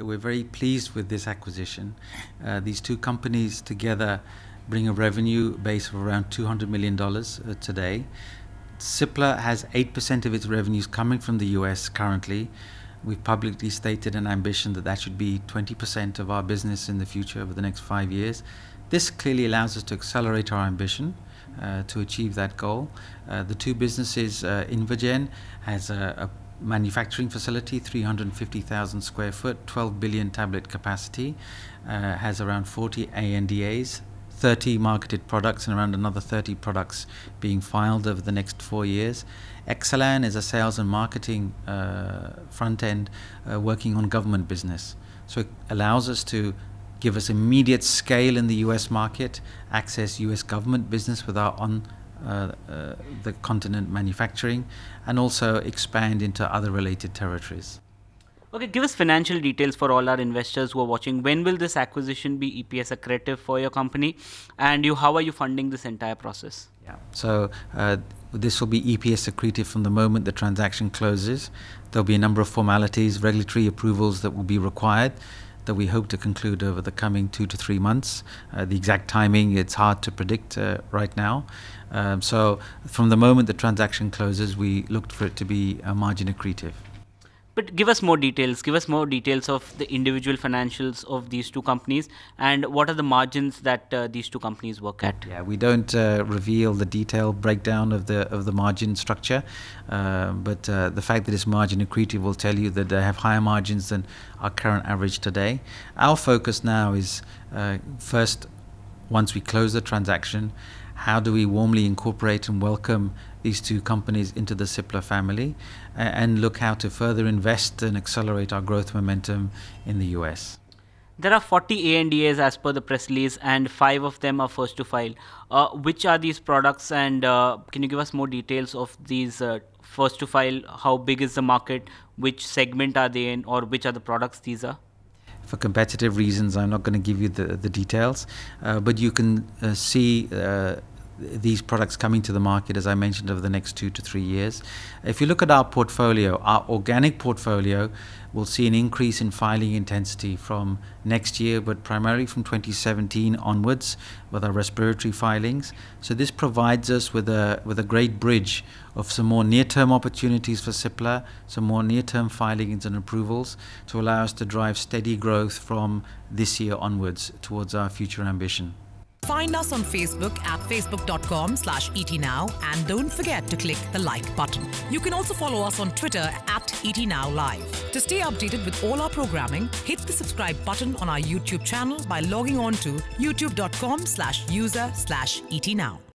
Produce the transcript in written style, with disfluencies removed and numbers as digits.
We're very pleased with this acquisition. These two companies together bring a revenue base of around $200 million today. Cipla has 8% of its revenues coming from the US currently. We've publicly stated an ambition that that should be 20% of our business in the future over the next 5 years. This clearly allows us to accelerate our ambition to achieve that goal. The two businesses, Invagen has a manufacturing facility, 350,000 square foot, 12 billion tablet capacity, has around 40 ANDAs, 30 marketed products and around another 30 products being filed over the next 4 years. Exelan is a sales and marketing front end working on government business. So it allows us to give us immediate scale in the US market, access US government business with our the continent manufacturing, and also expand into other related territories. Okay, give us financial details for all our investors who are watching. When will this acquisition be EPS accretive for your company, and how are you funding this entire process? Yeah, so this will be EPS accretive from the moment the transaction closes. There'll be a number of formalities, regulatory approvals that will be required that we hope to conclude over the coming 2 to 3 months. The exact timing, it's hard to predict right now. So from the moment the transaction closes, we looked for it to be margin accretive. But give us more details. Give us more details of the individual financials of these two companies, and what are the margins that these two companies work at? Yeah, we don't reveal the detailed breakdown of the margin structure, but the fact that it's margin accretive will tell you that they have higher margins than our current average today. Our focus now is first, once we close the transaction, how do we warmly incorporate and welcome these two companies into the Cipla family, and look how to further invest and accelerate our growth momentum in the US. There are 40 ANDAs as per the press release, and 5 of them are first to file. Which are these products, and can you give us more details of these first to file? How big is the market? Which segment are they in, or which are the products these are? For competitive reasons, I'm not going to give you the details, but you can see these products coming to the market, as I mentioned, over the next 2 to 3 years. If you look at our portfolio, our organic portfolio, we'll see an increase in filing intensity from next year, but primarily from 2017 onwards with our respiratory filings. So this provides us with a great bridge of some more near-term opportunities for Cipla, some more near-term filings and approvals to allow us to drive steady growth from this year onwards towards our future ambition. Find us on Facebook at facebook.com/etnow, and don't forget to click the like button. You can also follow us on Twitter at @etnowlive. To stay updated with all our programming, hit the subscribe button on our YouTube channel by logging on to youtube.com/user/etnow.